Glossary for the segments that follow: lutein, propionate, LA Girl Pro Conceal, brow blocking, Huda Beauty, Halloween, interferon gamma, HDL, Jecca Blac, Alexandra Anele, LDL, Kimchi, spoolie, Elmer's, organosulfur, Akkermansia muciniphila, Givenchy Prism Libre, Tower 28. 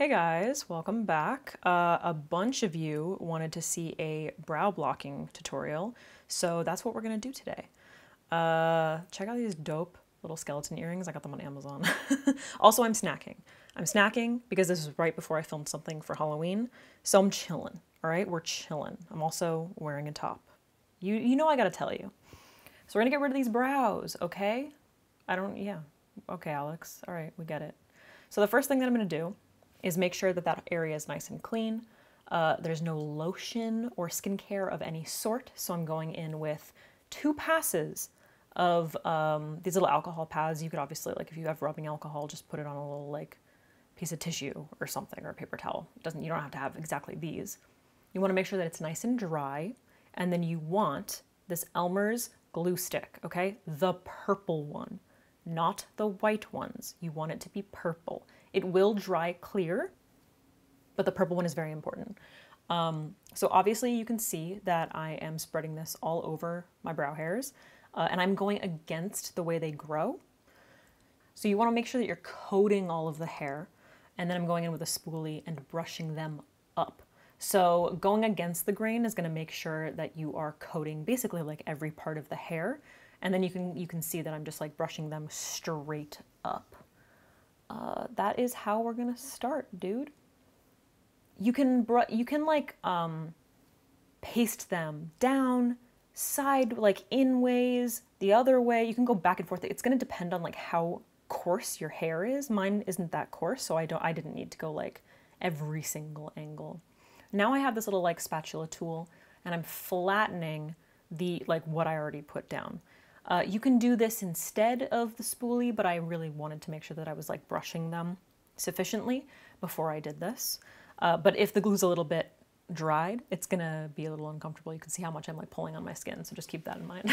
Hey guys, welcome back. A bunch of you wanted to see a brow blocking tutorial, so that's what we're gonna do today. Check out these dope little skeleton earrings. I got them on Amazon. Also, I'm snacking because this is right before I filmed something for Halloween, so I'm chilling. All right, we're chilling. I'm also wearing a top. You know I gotta tell you. So we're gonna get rid of these brows, okay? Okay, Alex, all right, we get it. So the first thing that I'm gonna do is make sure that that area is nice and clean. There's no lotion or skincare of any sort, so I'm going in with two passes of these little alcohol pads. You could obviously, like if you have rubbing alcohol, just put it on a little like piece of tissue or something, or a paper towel. You don't have to have exactly these. You wanna make sure that it's nice and dry, and then you want this Elmer's glue stick, okay? The purple one, not the white ones. You want it to be purple. It will dry clear, but the purple one is very important. So obviously you can see that I am spreading this all over my brow hairs, and I'm going against the way they grow. So you wanna make sure that you're coating all of the hair, and then I'm going in with a spoolie and brushing them up. So going against the grain is gonna make sure that you are coating basically like every part of the hair, and then you can see that I'm just like brushing them straight up. That is how we're gonna start, dude. You can like paste them down, side, like in ways, the other way. You can go back and forth. It's gonna depend on like how coarse your hair is. Mine isn't that coarse, so I didn't need to go like every single angle. Now I have this little like spatula tool, and I'm flattening the like what I already put down. You can do this instead of the spoolie, but I really wanted to make sure that I was like brushing them sufficiently before I did this. But if the glue's a little bit dried, it's gonna be a little uncomfortable. You can see how much I'm like pulling on my skin, so just keep that in mind.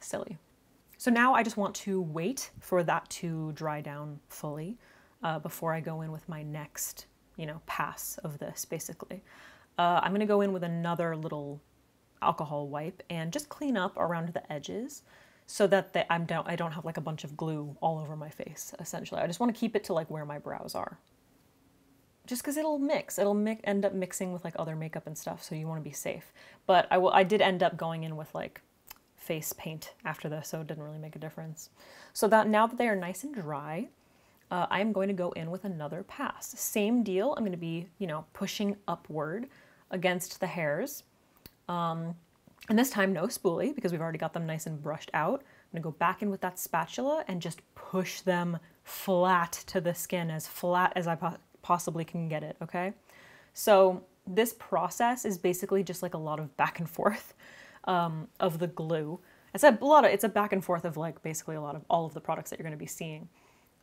Silly. So now I just want to wait for that to dry down fully before I go in with my next, you know, pass of this basically. I'm gonna go in with another little alcohol wipe and just clean up around the edges so that I don't have like a bunch of glue all over my face, essentially. I just want to keep it to like where my brows are. Just because it'll end up mixing with like other makeup and stuff, so you want to be safe. But I did end up going in with like face paint after this, so it didn't really make a difference. So that now that they are nice and dry, I'm going to go in with another pass. Same deal, I'm going to be, you know, pushing upward against the hairs. And this time no spoolie because we've already got them nice and brushed out. I'm gonna go back in with that spatula and just push them flat to the skin, as flat as I possibly can get it, okay? So this process is basically just like a lot of back and forth of the glue. It's a back and forth of like basically a lot of all of the products that you're gonna be seeing.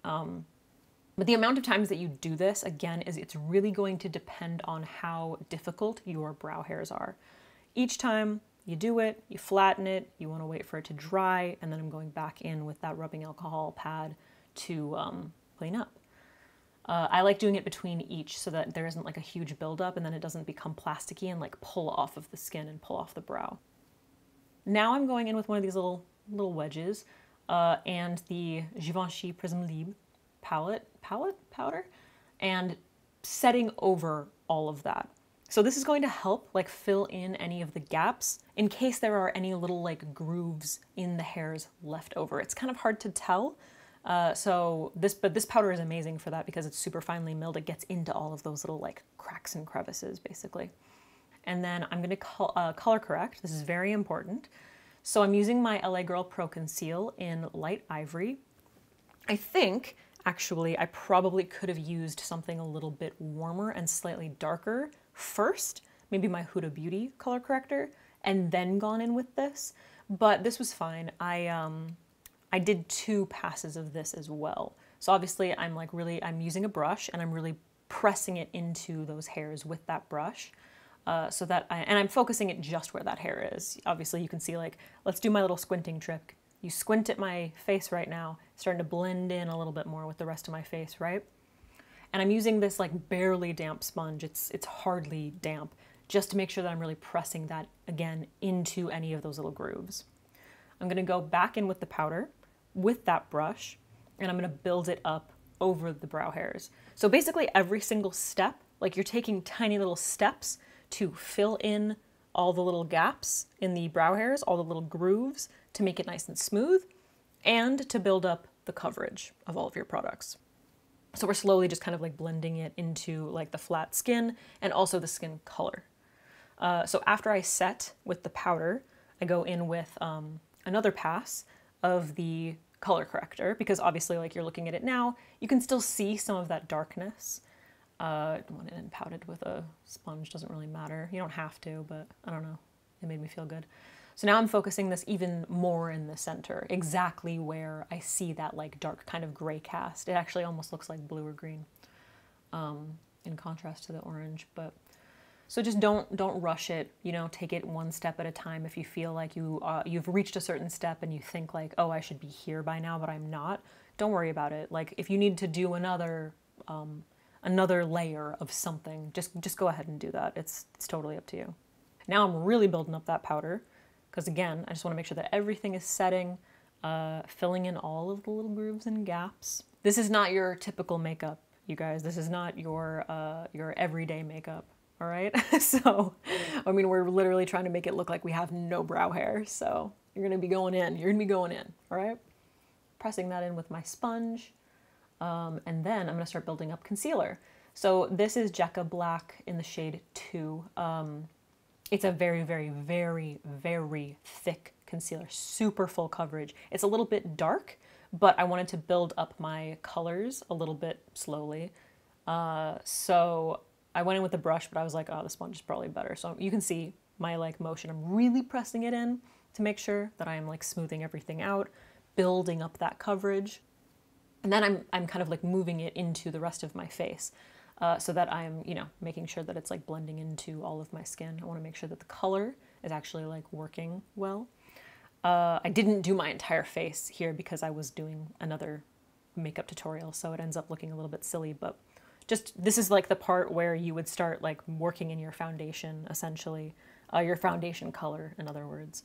But the amount of times that you do this, again, it's really going to depend on how difficult your brow hairs are. Each time you do it, you flatten it, you want to wait for it to dry, and then I'm going back in with that rubbing alcohol pad to clean up. I like doing it between each so that there isn't like a huge buildup, and then it doesn't become plasticky and like pull off of the skin and pull off the brow. Now I'm going in with one of these little wedges and the Givenchy Prism Libre powder, and setting over all of that. So this is going to help like fill in any of the gaps in case there are any little like grooves in the hairs left over. It's kind of hard to tell. But this powder is amazing for that because it's super finely milled. It gets into all of those little like cracks and crevices basically. And then I'm gonna color correct. This is very important. So I'm using my LA Girl Pro Conceal in light ivory. I think actually I probably could have used something a little bit warmer and slightly darker first, maybe my Huda Beauty color corrector, and then gone in with this, but this was fine. I did two passes of this as well. So obviously I'm using a brush and I'm really pressing it into those hairs with that brush so that I'm focusing it just where that hair is. Obviously you can see, like, let's do my little squinting trick. You squint at my face right now, starting to blend in a little bit more with the rest of my face, right? And I'm using this like barely damp sponge, it's hardly damp, just to make sure that I'm really pressing that, again, into any of those little grooves. I'm gonna go back in with the powder, with that brush, and I'm gonna build it up over the brow hairs. So basically every single step, like you're taking tiny little steps to fill in all the little gaps in the brow hairs, all the little grooves to make it nice and smooth and to build up the coverage of all of your products. So we're slowly just kind of like blending it into like the flat skin and also the skin color. So after I set with the powder, I go in with another pass of the color corrector, because obviously like you're looking at it now, you can still see some of that darkness. When it and pouted with a sponge doesn't really matter. You don't have to, but I don't know. It made me feel good. So now I'm focusing this even more in the center, exactly where I see that like dark kind of gray cast. It actually almost looks like blue or green in contrast to the orange. But so just don't rush it. You know, take it one step at a time. If you feel like you've reached a certain step and you think like, oh, I should be here by now, but I'm not. Don't worry about it. Like if you need to do another layer of something, just go ahead and do that. It's totally up to you. Now I'm really building up that powder because again, I just want to make sure that everything is setting, filling in all of the little grooves and gaps. This is not your typical makeup, you guys. This is not your everyday makeup, all right? So, I mean, we're literally trying to make it look like we have no brow hair. So you're going to be going in, all right? Pressing that in with my sponge. And then I'm going to start building up concealer. So this is Jecca Blac in the shade 2. It's a very, very, very, very thick concealer, super full coverage. It's a little bit dark, but I wanted to build up my colors a little bit slowly. So I went in with the brush, but I was like, oh, this sponge is probably better. So you can see my like motion. I'm really pressing it in to make sure that I'm like smoothing everything out, building up that coverage. And then I'm kind of like moving it into the rest of my face so that I'm, you know, making sure that it's like blending into all of my skin. I want to make sure that the color is actually like working well. I didn't do my entire face here because I was doing another makeup tutorial, so it ends up looking a little bit silly, but just this is like the part where you would start like working in your foundation, essentially, your foundation color, in other words.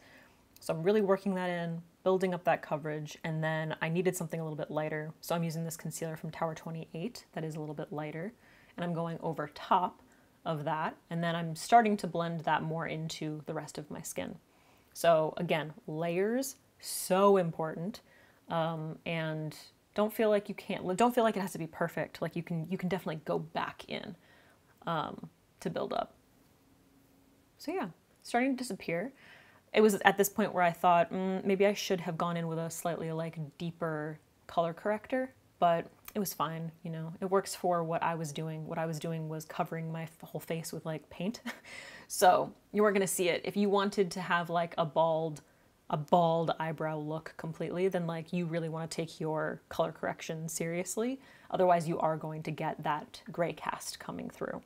So I'm really working that in, building up that coverage, and then I needed something a little bit lighter. So I'm using this concealer from Tower 28 that is a little bit lighter, and I'm going over top of that, and then I'm starting to blend that more into the rest of my skin. So again, layers, so important, and don't feel like you can't, don't feel like it has to be perfect. Like you can definitely go back in to build up. So yeah, starting to disappear. It was at this point where I thought, maybe I should have gone in with a slightly like deeper color corrector, but it was fine, you know. It works for what I was doing. What I was doing was covering my whole face with like paint. So you weren't gonna see it. If you wanted to have like a bald eyebrow look completely, then like you really wanna take your color correction seriously. Otherwise you are going to get that gray cast coming through.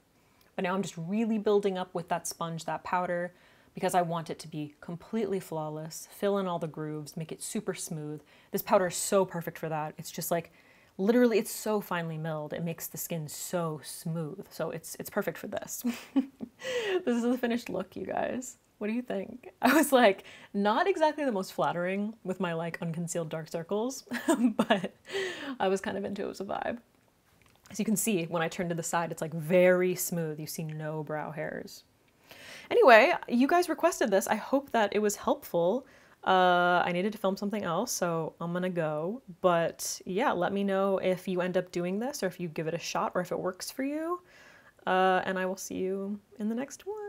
But now I'm just really building up with that sponge, that powder, because I want it to be completely flawless, fill in all the grooves, make it super smooth. This powder is so perfect for that. It's just like, literally, it's so finely milled. It makes the skin so smooth. So it's perfect for this. This is the finished look, you guys. What do you think? I was like, not exactly the most flattering with my like unconcealed dark circles, but I was kind of into it. It was a vibe. As you can see, when I turn to the side, it's like very smooth. You see no brow hairs. Anyway, you guys requested this. I hope that it was helpful. I needed to film something else, so I'm gonna go. But yeah, let me know if you end up doing this or if you give it a shot or if it works for you. And I will see you in the next one.